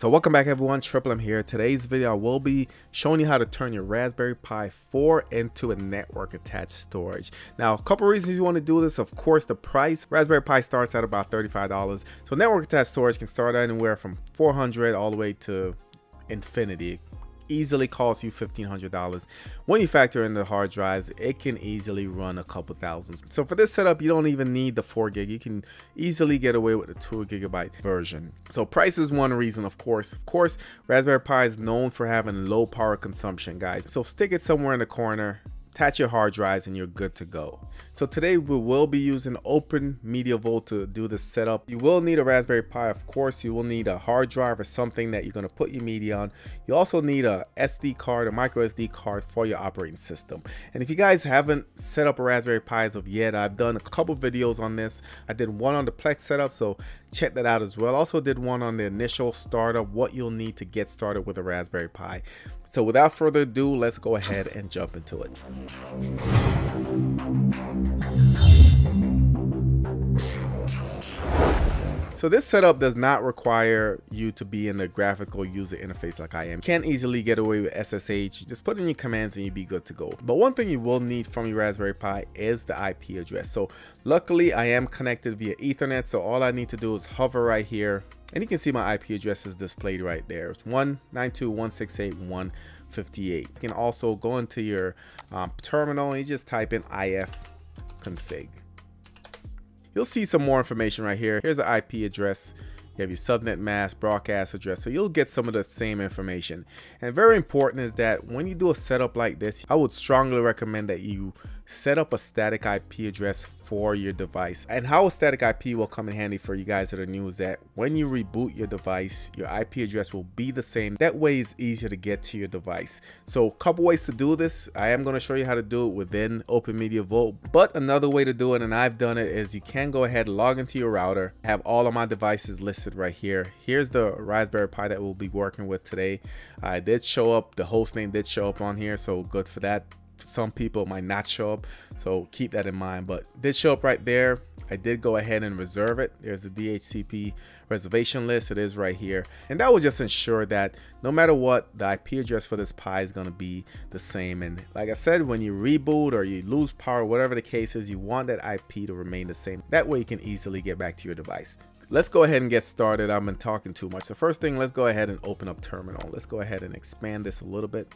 So welcome back everyone, Triple M here. Today's video I will be showing you how to turn your Raspberry Pi 4 into a network attached storage. Now a couple reasons you want to do this, of course the price. Raspberry Pi starts at about $35. So network attached storage can start anywhere from $400 all the way to infinity. It easily costs you $1,500. When you factor in the hard drives, it can easily run a couple thousands. So for this setup, you don't even need the 4 gig. You can easily get away with a 2 gigabyte version. So price is one reason, of course. Raspberry Pi is known for having low power consumption, guys. So stick it somewhere in the corner, attach your hard drives, and you're good to go. So today we will be using Open Media Vault to do this setup. You will need a Raspberry Pi, of course. You will need a hard drive or something that you're going to put your media on. You also need a SD card, a micro SD card for your operating system. And if you guys haven't set up a Raspberry Pi as of yet, I've done a couple videos on this. I did one on the Plex setup, so check that out as well. Also did one on the initial startup, what you'll need to get started with a Raspberry Pi. So without further ado, let's go ahead and jump into it. So this setup does not require you to be in the graphical user interface like I am. You can easily get away with SSH. Just put in your commands and you'd be good to go. But one thing you will need from your Raspberry Pi is the IP address. So luckily I am connected via Ethernet. So all I need to do is hover right here, and you can see my IP address is displayed right there. It's 192.168.1.58. You can also go into your terminal and you just type in ifconfig. You'll see some more information right here. Here's the IP address. You have your subnet mask, broadcast address. So you'll get some of the same information. And very important is that when you do a setup like this, I would strongly recommend that you set up a static IP address for your device. And how a static IP will come in handy for you guys that are new is that when you reboot your device, your IP address will be the same. That way it's easier to get to your device. So a couple ways to do this. I am going to show you how to do it within Open Media Vault, but another way to do it, and I've done it, is you can go ahead, log into your router. I have all of my devices listed right here. Here's the Raspberry Pi that we'll be working with today. I did show up, the host name did show up on here, so good for that. Some people might not show up, so keep that in mind, but did show up right there. I did go ahead and reserve it. There's the DHCP reservation list. It is right here, and that will just ensure that no matter what, the IP address for this Pi is going to be the same. And like I said, when you reboot or you lose power, whatever the case is, you want that IP to remain the same. That way you can easily get back to your device. Let's go ahead and get started. I've been talking too much. So first thing, let's go ahead and open up terminal. Let's go ahead and expand this a little bit.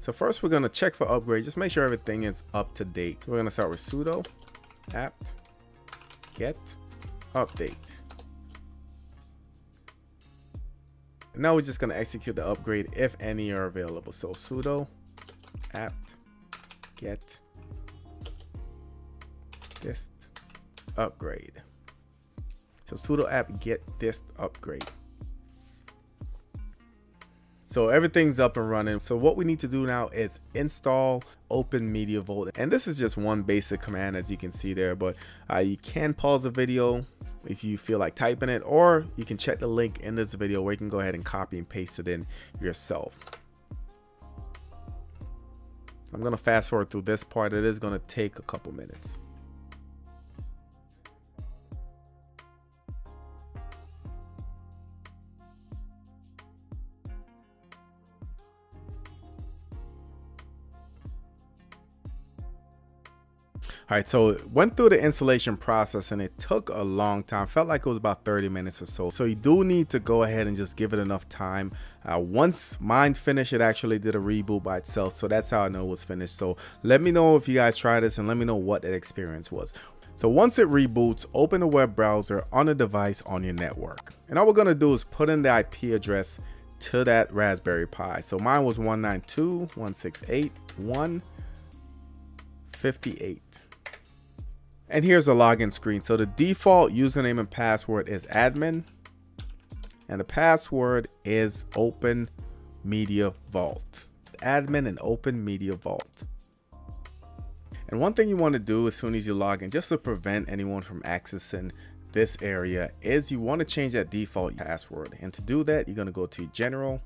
So first we're going to check for upgrade. Just make sure everything is up to date. We're going to start with sudo apt get update. And now we're just going to execute the upgrade if any are available. So sudo apt get dist upgrade. So sudo apt get dist upgrade. So everything's up and running. So what we need to do now is install Open Media Vault. And this is just one basic command, as you can see there, but you can pause the video if you feel like typing it, or you can check the link in this video where you can go ahead and copy and paste it in yourself. I'm gonna fast forward through this part. It is gonna take a couple minutes. All right, so it went through the installation process and it took a long time. Felt like it was about 30 minutes or so. So you do need to go ahead and just give it enough time. Once mine finished, it actually did a reboot by itself. So that's how I know it was finished. So let me know if you guys try this and let me know what that experience was. So once it reboots, open a web browser on a device on your network. And all we're gonna do is put in the IP address to that Raspberry Pi. So mine was 192.168.1.58. And here's the login screen. So the default username and password is admin, and the password is Open Media Vault. Admin and Open Media Vault. And one thing you want to do as soon as you log in, just to prevent anyone from accessing this area, is you want to change that default password. And to do that, you're going to go to General,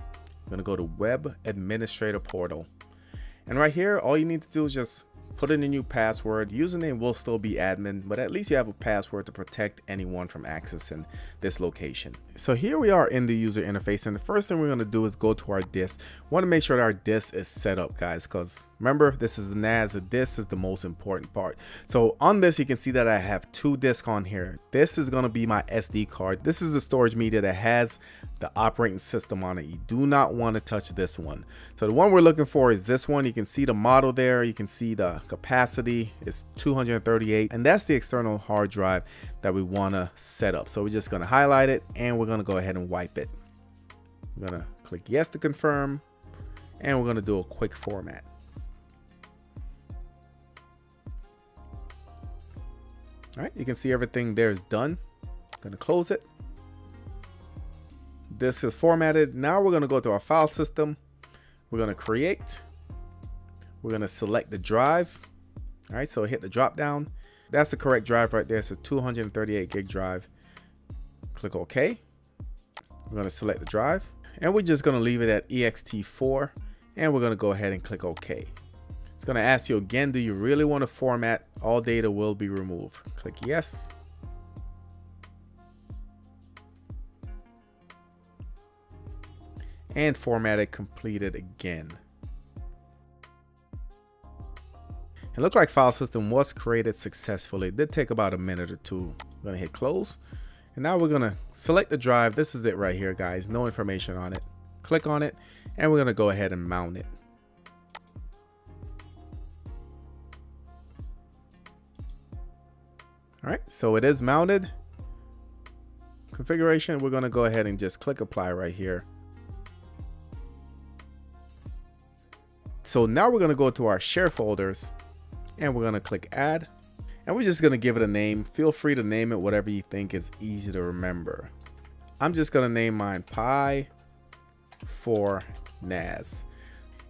you're going to go to Web Administrator Portal. And right here, all you need to do is just put in a new password. Username will still be admin, but at least you have a password to protect anyone from accessing this location. So here we are in the user interface, and the first thing we're going to do is go to our disk. We want to make sure that our disk is set up, guys, because remember, this is the NAS, the disk is the most important part. So on this, you can see that I have two disks on here. This is going to be my SD card. This is the storage media that has the operating system on it. You do not want to touch this one. So the one we're looking for is this one. You can see the model there. You can see the capacity is 238, and that's the external hard drive that we want to set up. So we're just going to highlight it, and we're going to go ahead and wipe it. We're going to click yes to confirm, and we're going to do a quick format. All right, you can see everything there is done. I'm going to close it. This is formatted. Now we're going to go to our file system. We're going to create. We're going to select the drive. All right, so hit the drop down. That's the correct drive right there. It's a 238 gig drive. Click OK. We're going to select the drive, and we're just going to leave it at ext4, and we're going to go ahead and click OK. It's going to ask you again, do you really want to format? All data will be removed. Click yes. And format it completed again. It looked like file system was created successfully. It did take about a minute or two. I'm going to hit close. And now we're going to select the drive. This is it right here, guys. No information on it. Click on it, and we're going to go ahead and mount it. All right, so it is mounted. Configuration, we're gonna go ahead and just click apply right here. So now we're gonna go to our share folders, and we're gonna click add, and we're just gonna give it a name. Feel free to name it whatever you think is easy to remember. I'm just gonna name mine Pi 4 NAS.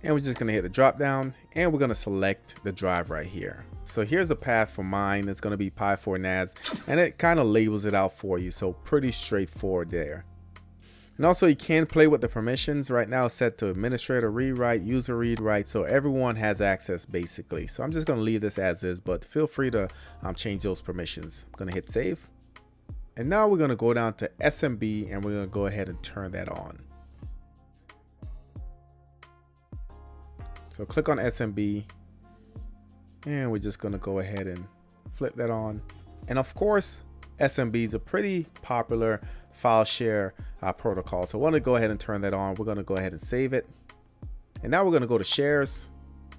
And we're just gonna hit the drop down, and we're gonna select the drive right here. So here's the path for mine. It's gonna be Pi 4 NAS, and it kind of labels it out for you. So pretty straightforward there. And also you can play with the permissions. Right now it's set to administrator rewrite, user read write. So everyone has access basically. So I'm just gonna leave this as is, but feel free to change those permissions. I'm gonna hit save. And now we're gonna go down to SMB, and we're gonna go ahead and turn that on. So click on SMB, and we're just going to go ahead and flip that on. And of course, SMB is a pretty popular file share protocol. So I want to go ahead and turn that on. We're going to go ahead and save it. And now we're going to go to shares.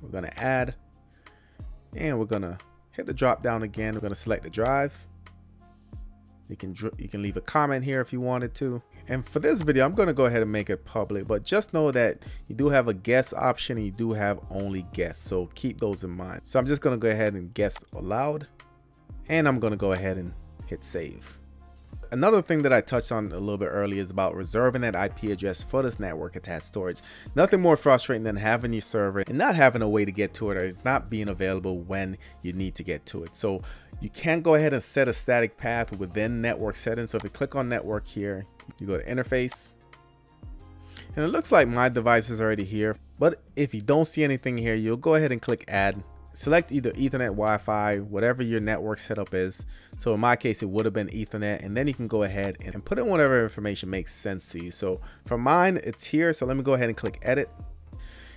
We're going to add, and we're going to hit the drop down again. We're going to select the drive. You can leave a comment here if you wanted to. And for this video, I'm going to go ahead and make it public, but just know that you do have a guest option, and you do have only guests, so keep those in mind. So I'm just going to go ahead and guest allowed, and I'm going to go ahead and hit save. Another thing that I touched on a little bit earlier is about reserving that IP address for this network attached storage. Nothing more frustrating than having your server and not having a way to get to it, or it's not being available when you need to get to it. So you can go ahead and set a static path within network settings. So if you click on network here, you go to interface, and it looks like my device is already here. But if you don't see anything here, you'll go ahead and click add. Select either Ethernet, Wi-Fi, whatever your network setup is. So in my case, it would have been Ethernet, and then you can go ahead and put in whatever information makes sense to you. So for mine, it's here. So let me go ahead and click edit,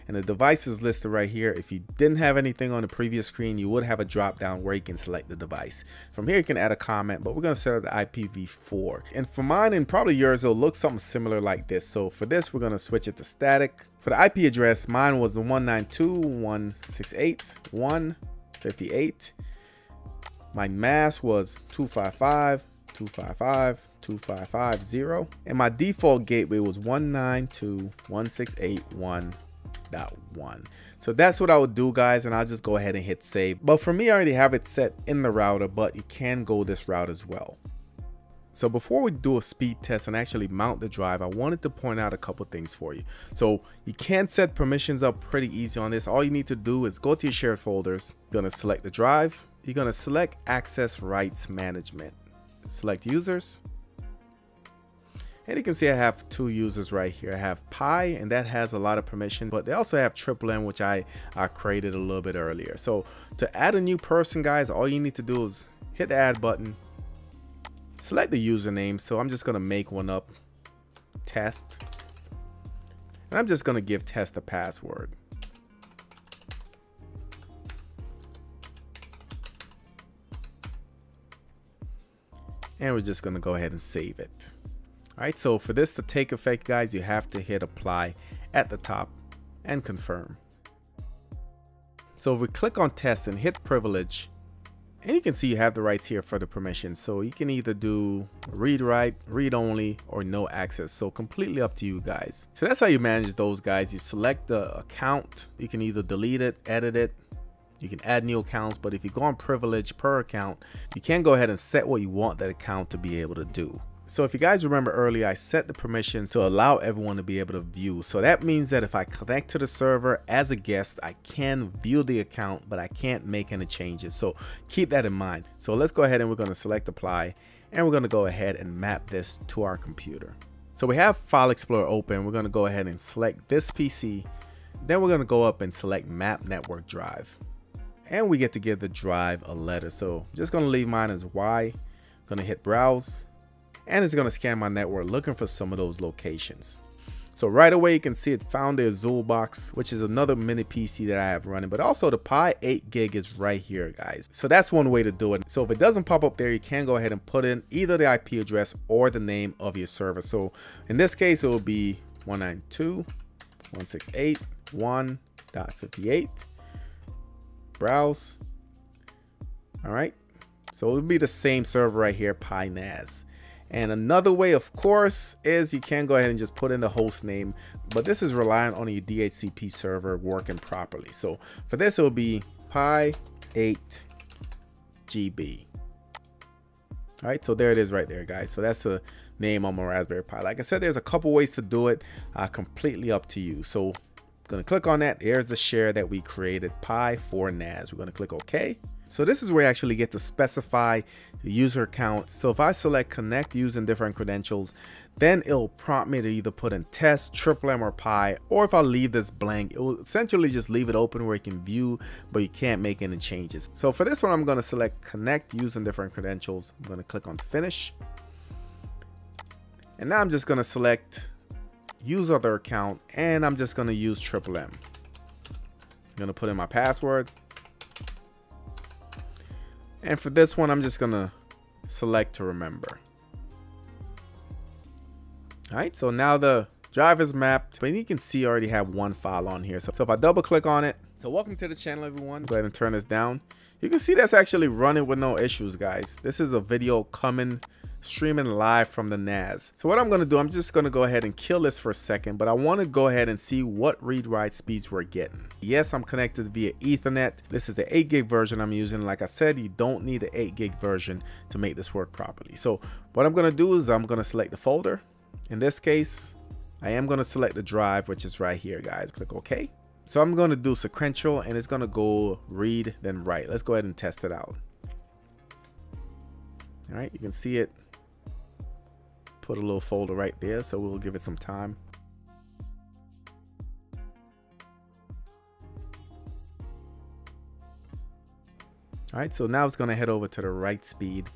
and the device is listed right here. If you didn't have anything on the previous screen, you would have a drop down where you can select the device. From here, you can add a comment, but we're going to set up the IPv4. And for mine, and probably yours, it'll look something similar like this. So for this, we're going to switch it to static. For the IP address, mine was the 192.168.1.58. My mask was 255.255.255.0, and my default gateway was 192.168.1.1. So that's what I would do, guys, and I'll just go ahead and hit save. But for me, I already have it set in the router, but you can go this route as well. So before we do a speed test and actually mount the drive, I wanted to point out a couple things for you. So you can set permissions up pretty easy on this. All you need to do is go to your shared folders. You're going to select the drive. You're going to select access rights management. Select users. And you can see I have two users right here. I have Pi, and that has a lot of permission, but they also have NNN, which I created a little bit earlier. So to add a new person, guys, all you need to do is hit the add button, select the username. So I'm just gonna make one up, test, and I'm just gonna give test a password. And we're just gonna go ahead and save it. All right, so for this to take effect, guys, you have to hit apply at the top and confirm. So if we click on test and hit privilege, and you can see you have the rights here for the permission. So you can either do read write, read only, or no access. So completely up to you guys. So that's how you manage those, guys. You select the account. You can either delete it, edit it. You can add new accounts, but if you go on privilege per account, you can go ahead and set what you want that account to be able to do. So if you guys remember earlier, I set the permissions to allow everyone to be able to view. So that means that if I connect to the server as a guest, I can view the account, but I can't make any changes. So keep that in mind. So let's go ahead and we're going to select apply, and we're going to go ahead and map this to our computer. So we have File Explorer open. We're going to go ahead and select this PC. Then we're going to go up and select map network drive. And we get to give the drive a letter. So I'm just going to leave mine as Y. I'm going to hit browse. And it's going to scan my network looking for some of those locations. So right away, you can see it found the Azul box, which is another mini PC that I have running, but also the Pi 8 gig is right here, guys. So that's one way to do it. So if it doesn't pop up there, you can go ahead and put in either the IP address or the name of your server. So in this case, it will be 192.168.1.58. Browse. All right, so it'll be the same server right here, PiNAS. And another way, of course, is you can go ahead and just put in the host name, but this is reliant on your DHCP server working properly. So for this, it will be Pi 8 GB. All right, so there it is right there, guys. So that's the name on my Raspberry Pi. Like I said, there's a couple ways to do it, completely up to you. So gonna click on that. Here's the share that we created, Pi 4 NAS. We're gonna click OK. So this is where you actually get to specify the user account. So if I select connect using different credentials, then it'll prompt me to either put in test, NNN, or Pi, or if I leave this blank, it will essentially just leave it open where you can view, but you can't make any changes. So for this one, I'm gonna select connect using different credentials. I'm gonna click on finish. And now I'm just gonna select use other account, and I'm just gonna use NNN. I'm gonna put in my password. And for this one, I'm just gonna select to remember. All right, so now the drive is mapped, but you can see I already have one file on here. So if I double click on it, so welcome to the channel, everyone. Go ahead and turn this down. You can see that's actually running with no issues, guys. This is a video coming streaming live from the NAS. So what I'm gonna do, I'm just gonna go ahead and kill this for a second, but I wanna go ahead and see what read-write speeds we're getting. Yes, I'm connected via Ethernet. This is the 8 gig version I'm using. Like I said, you don't need the 8 gig version to make this work properly. So what I'm gonna do is I'm gonna select the folder. In this case, I am gonna select the drive, which is right here, guys. Click OK. So I'm gonna do sequential, and it's gonna go read then write. Let's go ahead and test it out. All right, you can see it. Put a little folder right there, so we'll give it some time. All right, so now it's going to head over to the write speed.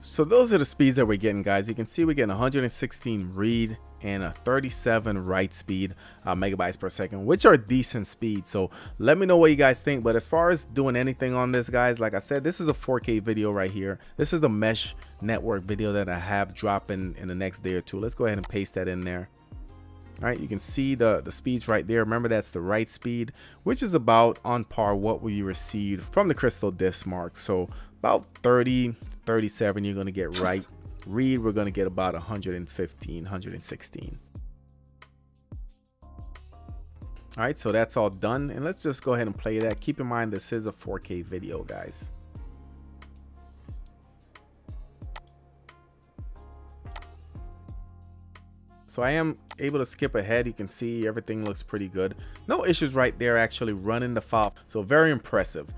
So those are the speeds that we're getting, guys. You can see we're getting 116 read and a 37 write speed, megabytes per second, which are decent speeds. So let me know what you guys think. But as far as doing anything on this, guys, like I said, this is a 4K video right here. This is the mesh network video that I have dropping in the next day or two. Let's go ahead and paste that in there. All right, you can see the speeds right there. Remember, that's the write speed, which is about on par what we received from the CrystalDiskMark. So about 30, 37, you're gonna get right. Read, we're gonna get about 115, 116. All right, so that's all done. And let's just go ahead and play that. Keep in mind, this is a 4K video, guys. So I am able to skip ahead. You can see everything looks pretty good. No issues right there, actually running the file. So very impressive.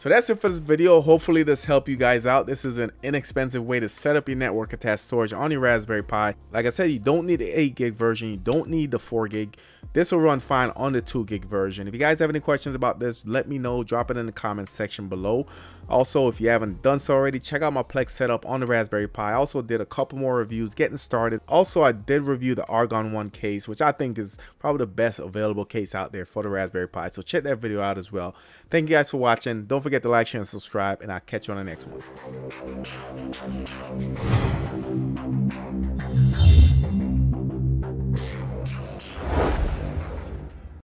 So that's it for this video. Hopefully this helped you guys out. This is an inexpensive way to set up your network attached storage on your Raspberry Pi. Like I said, you don't need the 8 gig version. You don't need the 4 gig. This will run fine on the 2 gig version. If you guys have any questions about this, let me know. Drop it in the comments section below. Also, if you haven't done so already, check out my Plex setup on the Raspberry Pi. I also did a couple more reviews getting started. Also, I did review the Argon One case, which I think is probably the best available case out there for the Raspberry Pi. So check that video out as well. Thank you guys for watching. Don't forget to like, share, and subscribe, and I'll catch you on the next one.